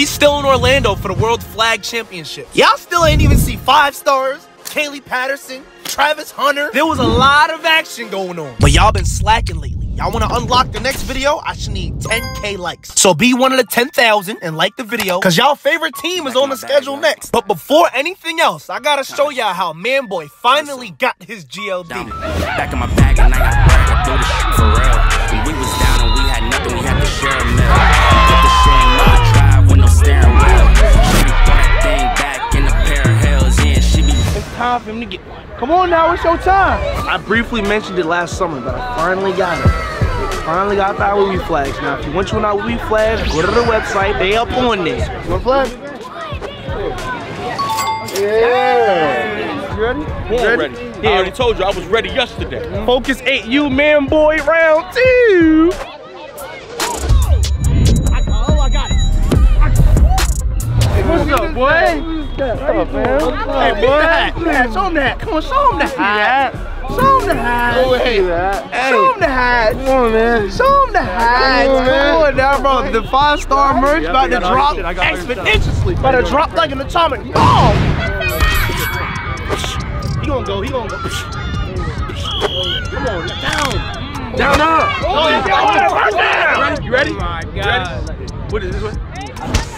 We still in Orlando for the World Flag Championship. Y'all still ain't even see 5 stars, Kaylee Patterson, Travis Hunter. There was a lot of action going on. But y'all been slacking lately. Y'all want to unlock the next video? I should need 10K likes. So be one of the 10,000 and like the video, because y'all favorite team is on the schedule next. But before anything else, I got to show y'all how Manboy finally got his GLD. Back in my bag and I got back up through the shit for real. When we was down and we had nothing, we had to share a meal. Get the shit in my drive with no steering wheel. She be throwing thing back in a pair of heels and she be... It's time for him to get one. Come on now, it's your time. I briefly mentioned it last summer, but I finally got it. Finally got the Ahhwiwiii flags. Now, if you want your Ahhwiwiii flags, go to the website. They up on there. What flag? Yeah. You ready? Yeah, ready. Yeah, I already told you I was ready yesterday. Focus 8, you Manboy, round 2. What's up, boy? What's up, man? Hey, boy. Yeah, show him that. Come on, show him the hat. Show him the hat. Oh, hey. Show him the hat. Come on, man. Show him the hat. Come on now, bro. The 5-star merch about to drop expeditiously. About to drop like an atomic bomb. He gonna go. He gonna go. Come on, down. Down up. Oh, that's the down. You ready? Oh, my God. What is this one?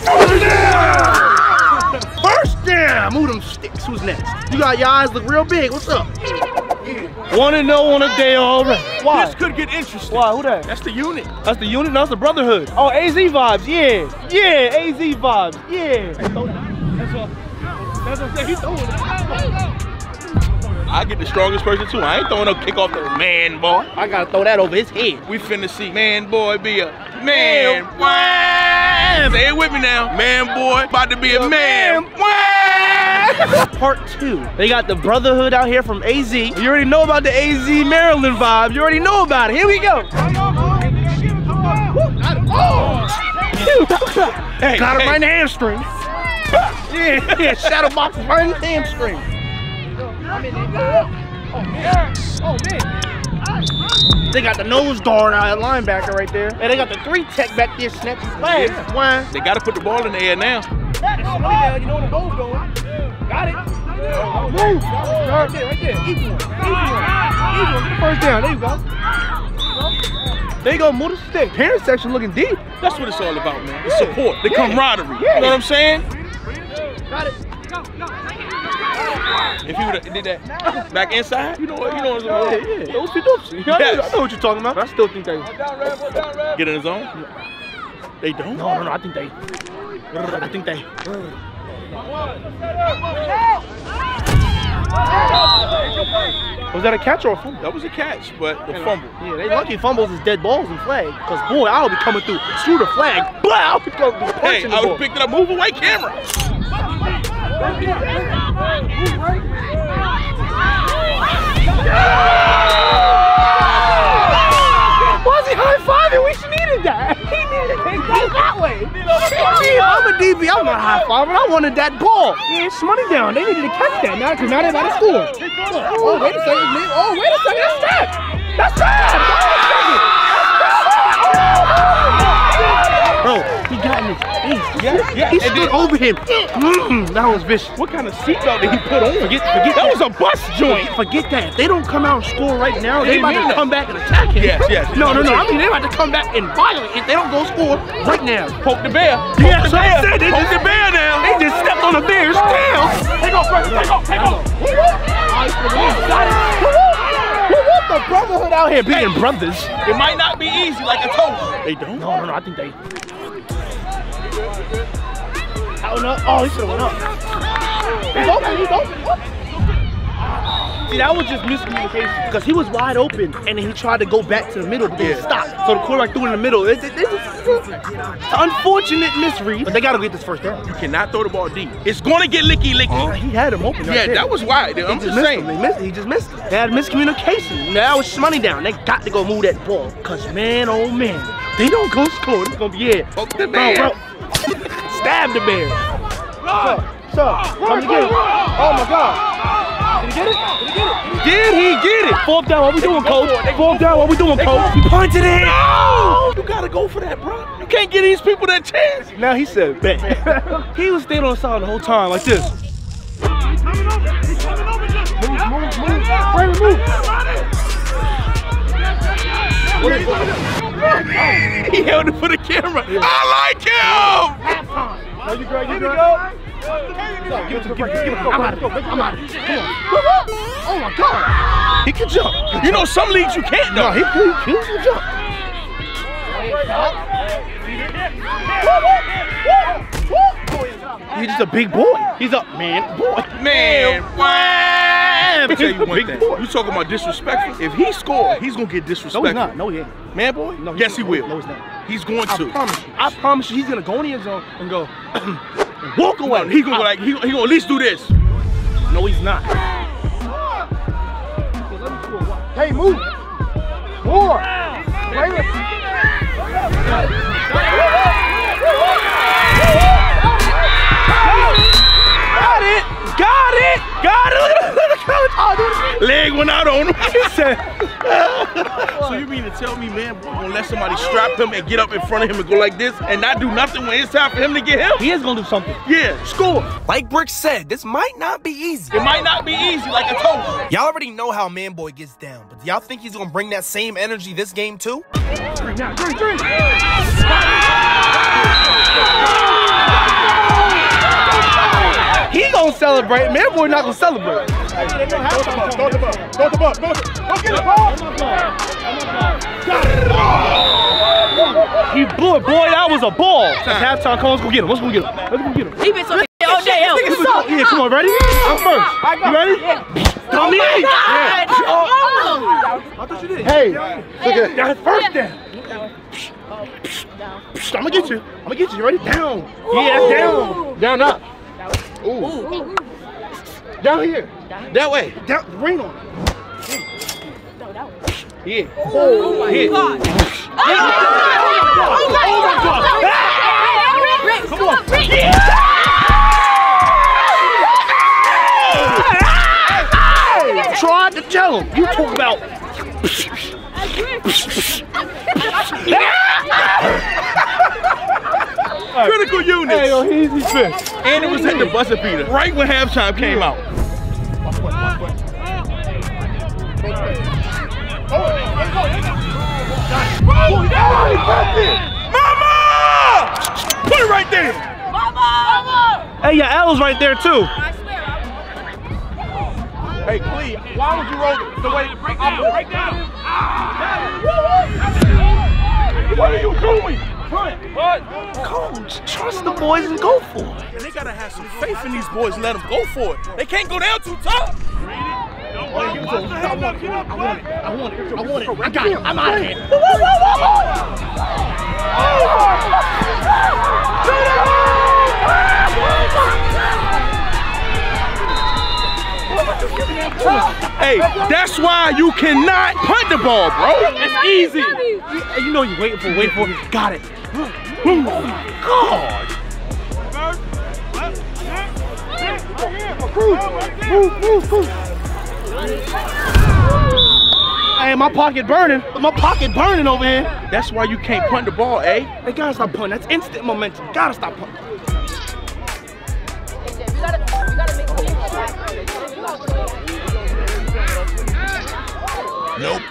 Down. First down! Move them sticks. Who's next? You got your eyes look real big. What's up? Yeah. 1-0 on a day already. Why? This could get interesting. Why? Who that? That's the unit. That's the unit? That's the brotherhood. Oh, AZ vibes. Yeah. Yeah, AZ vibes. Yeah. That's what I'm saying. He's throwing that. I get the strongest person too. I ain't throwing no kick off the Manboy. I gotta throw that over his head. We finna see Manboy be a Manboy. Say it with me now. Manboy, about to be a man. Part 2. They got the brotherhood out here from AZ. You already know about the AZ Maryland vibe. You already know about it. Here we go. Hey, got him right in the hamstring. Yeah, shadow box right in the hamstring. They got the nose guard out at linebacker right there. And they got the 3-tech back there snapping flags. Yeah. They got to put the ball in the air now. You know where the goal's going. Got it. Move. Right there, right there. Easy one. Easy one. Easy one. Get the first down. There you go. There you go. Move the stick. Parent section looking deep. That's what it's all about, man. The support. The camaraderie. You know what I'm saying? Got it. If he would have did that back inside, you know what I'm saying? Yeah, I know what you're talking about. But I still think they get in the zone. Yeah. They don't? No, I think they. Was that a catch or a fumble? That was a catch, but the fumble. Yeah, they lucky fumbles is dead balls and flag. Because, boy, I'll be coming through the flag. Blah, I'll be coming through punching the ball. Hey, I would pick that up. Move away, camera. Why is he high-fiving? We should needed that. He needed it. Go that way. I'm a DB. I'm not high-fiving. I wanted that ball. Yeah, it's money down. They needed to catch that now because now they're about to score. Oh, wait a second. Oh, wait a second. That's trapped. That's trapped. Bro, he got me. He stood over him. That was vicious. What kind of seatbelt did he put on? Forget that was a bus joint. Forget that. If they don't come out and score right now, they might come back and attack him. Yes. No. I mean, they might to come back and violate if they don't go score right now. Poke the bear. Yeah, that's what I said. Poke the bear now. They just stepped on the bear's tail. Take off, first. Take off. What the brotherhood out here being brothers? It might not be easy like I told you. They don't? No. I think they... That went up. Oh, he should have went up. He's open. See, that was just miscommunication because he was wide open and he tried to go back to the middle, but then stopped. So the quarterback threw in the middle. It's unfortunate misread. But they gotta get this first down. You cannot throw the ball deep. It's gonna get licky. He had him open. Right there. That was wide. I'm just saying. He just missed it. They had miscommunication. Now it's money down. They got to go move that ball because man, oh man, they don't go score. It's gonna be fuck the man. Bro. Stab the bear. Run! Come again. Oh my God. Did he get it? Did he get it? Fourth down, what we doing, coach? Fourth down, what we doing, coach? He punted it. No! You gotta go for that, bro. You can't give these people that chance. Now he said, bet. He was staying on the side the whole time like this. He's coming over. He's coming over. Move. He held it for the camera. Yeah. I like him. Halftime. You go. I'm out of it. Oh my God. He can jump. You know some leagues you can't though. No, he can jump. He's just a big boy. He's a man boy. Man boy. Tell you one thing. You talking about disrespectful? If he scores, he's gonna get disrespectful. No, he's not. No, he ain't. Man boy? No. Yes, he will. No, he's not. He's going to. I promise you, he's gonna go in his zone and go. Walk away. He gonna go like he gonna at least do this. No, he's not. Hey, move. More. Got it. Leg went out on him. He said. So you mean to tell me, man, we're gonna let somebody strap him and get up in front of him and go like this and not do nothing when it's time for him to get him? He is gonna do something. Yeah, score. Like Brick said, this might not be easy. It might not be easy, like I told you. Y'all already know how Manboy gets down, but y'all think he's gonna bring that same energy this game too? He gonna celebrate. Manboy not gonna celebrate. Throw the ball. He blew it, boy. That was a ball. It's halftime. Come on, let's go get him. He been so all day. Yeah, come on, ready? I'm first. You ready? Dummy. I thought you did. Hey, look at first down. I'm gonna get you. You ready? Down. Yeah, that's down. Down up. Ooh. Ooh. Down here. That way. Down. Ring on. No, that way. Yeah. Oh my God. Oh my God. Come on. Yeah. Tried to tell him. You talk about. Critical units. Hey, yo, he's fifth. And it was at the buzzer beater right when halftime came out. Mama! Put it right there. Mama! Hey, your L's right there too. Hey, please, why would you roll the way to break down? What are you doing? Coach, trust the boys and go for it. They gotta have some faith in these boys and let them go for it. They can't go down too tough. I want it. I got it. I'm out of here. Hey, that's why you cannot punt the ball, bro. It's easy. You know you waiting for it. Got it. Oh my God! Move. Hey, my pocket burning over here. That's why you can't punt the ball, eh? They gotta stop punting. That's instant momentum. Gotta stop punting. Nope.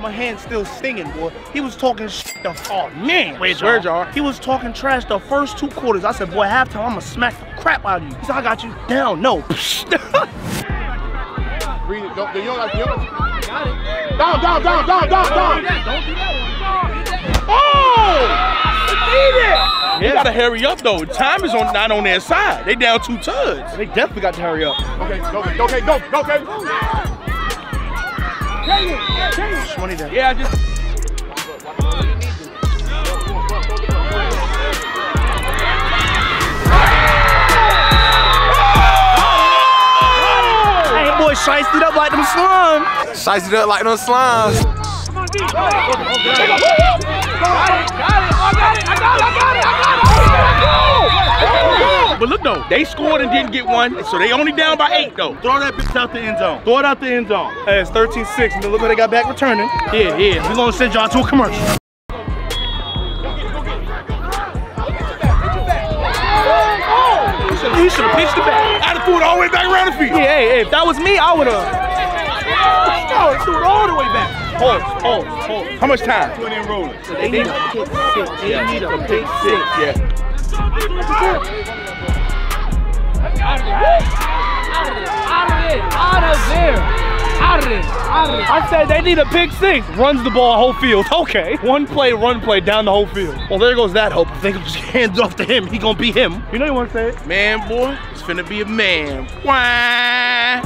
My hand's still stinging, boy. He was talking shit the oh man. Where's y'all? He was talking trash the first 2 quarters. I said, boy, halftime, I'm gonna smack the crap out of you. He said, I got you down. No. Read it. Down. Don't do that one. Oh! Beat it! Yes. You gotta hurry up though. Time is not on their side. They down 2 tugs. They definitely got to hurry up. Okay, go. Yeah, Hey, boy, shiced it up like them slimes. But look though, they scored and didn't get one, so they only down by 8 though. Throw that bitch out the end zone. Throw it out the end zone. Hey, it's 13-6, and look what they got back returning. Yeah. We gonna send y'all to a commercial. You should have pitched it back. I'd have threw it all the way back around the field. Yeah, hey, if that was me, I would have threw it all the way back. Hold. How much time? They need a pick six. They need a pick six. Out of there. I said they need a pick six. Runs the ball whole field. Okay. One play down the whole field. Well, there goes that hope. I think just hands off to him. He gonna be him. You know you want to say it? Man, boy, it's finna be a man. Why?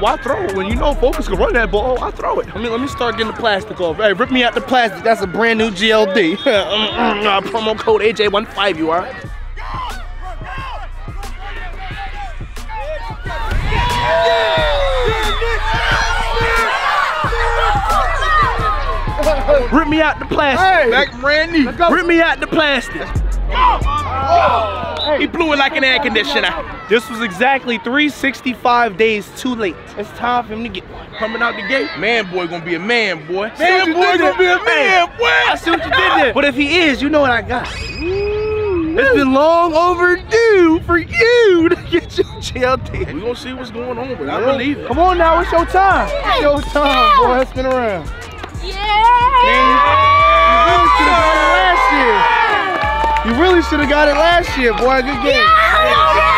Why throw it when you know Focus can run that ball? I throw it. Let me start getting the plastic off. Hey, rip me out the plastic. That's a brand new GLD. Promo code AJ15. You are. Rip me out the plastic. Hey, back brand new. Rip me out the plastic. Oh. Hey. He blew it like an air conditioner. This was exactly 365 days too late. It's time for him to get one. Coming out the gate, Manboy gonna be a Manboy. Manboy gonna be a Manboy. I see what you did there. But if he is, you know what I got. Ooh, it's been long overdue for you to get your GLD. We gonna see what's going on, but I believe it. Come on now, it's your time. It's your time, boy. Let's spin around. Yeah. You really should have got it last year, boy. Good game. Yeah.